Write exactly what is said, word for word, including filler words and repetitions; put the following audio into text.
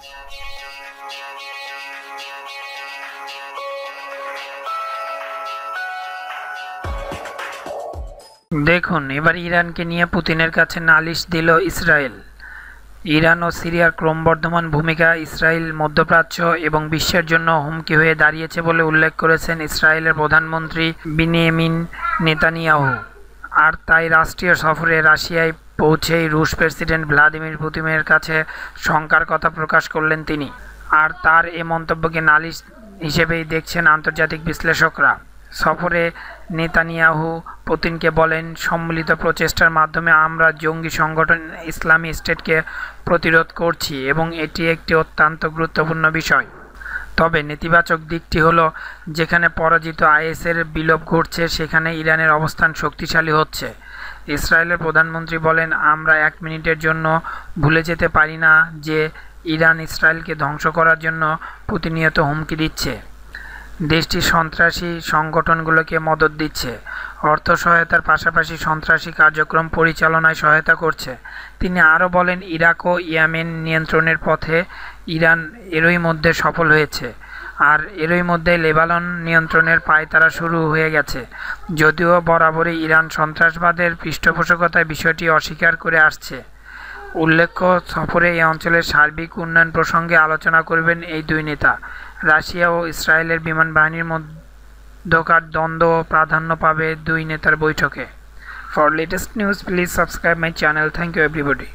দেখুন, এবার ইরানকে নিয়ে পুতিনের কাছে নালিশ দিল ইসরায়েল। ইরান ও সিরিয়ার ক্রমবর্ধমান ভূমিকা ইসরায়েল মধ্যপ্রাচ্য এবং বিশ্বের জন্য হুমকি হয়ে দাঁড়িয়েছে বলে উল্লেখ করেছেন ইসরায়েলের প্রধানমন্ত্রী বিনিয়ামিন নেতানিয়াহু। আর তাই রাষ্ট্রীয় সফরে রাশিয়ায় পৌঁছেই রুশ প্রেসিডেন্ট ভ্লাদিমির পুতিনের কাছে শঙ্কার কথা প্রকাশ করলেন তিনি। আর তার এ মন্তব্যকে নালিশ হিসেবেই দেখছেন আন্তর্জাতিক বিশ্লেষকরা। সফরে নেতানিয়াহু পুতিনকে বলেন, সম্মিলিত প্রচেষ্টার মাধ্যমে আমরা জঙ্গি সংগঠন ইসলামী স্টেটকে প্রতিরোধ করছি এবং এটি একটি অত্যন্ত গুরুত্বপূর্ণ বিষয়। তবে নেতিবাচক দিকটি হলো, যেখানে পরাজিত আইএসের বিলোপ ঘটছে সেখানে ইরানের অবস্থান শক্তিশালী হচ্ছে। ইসরায়েলের প্রধানমন্ত্রী বলেন, আমরা এক মিনিটের জন্য ভুলে যেতে পারি না যে ইরান ইসরায়েলকে ধ্বংস করার জন্য প্রতিনিয়ত হুমকি দিচ্ছে। দেশটি সন্ত্রাসী সংগঠনগুলোকে মদত দিচ্ছে, অর্থ সহায়তার পাশাপাশি সন্ত্রাসী কার্যক্রম পরিচালনায় সহায়তা করছে। তিনি আরও বলেন, ইরাক ও ইয়েমেন নিয়ন্ত্রণের পথে ইরান এরই মধ্যে সফল হয়েছে, আর এরই মধ্যে লেবানন নিয়ন্ত্রণের পায়তারা শুরু হয়ে গেছে। যদিও বরাবরই ইরান সন্ত্রাসবাদের পৃষ্ঠপোষকতায় বিষয়টি অস্বীকার করে আসছে। উল্লেখ্য, সফরে এই অঞ্চলের সার্বিক উন্নয়ন প্রসঙ্গে আলোচনা করবেন এই দুই নেতা। রাশিয়া ও ইসরায়েলের বিমান বাহিনীর মধ্যকার দ্বন্দ্ব প্রাধান্য পাবে দুই নেতার বৈঠকে। For latest news please subscribe my channel. Thank you everybody.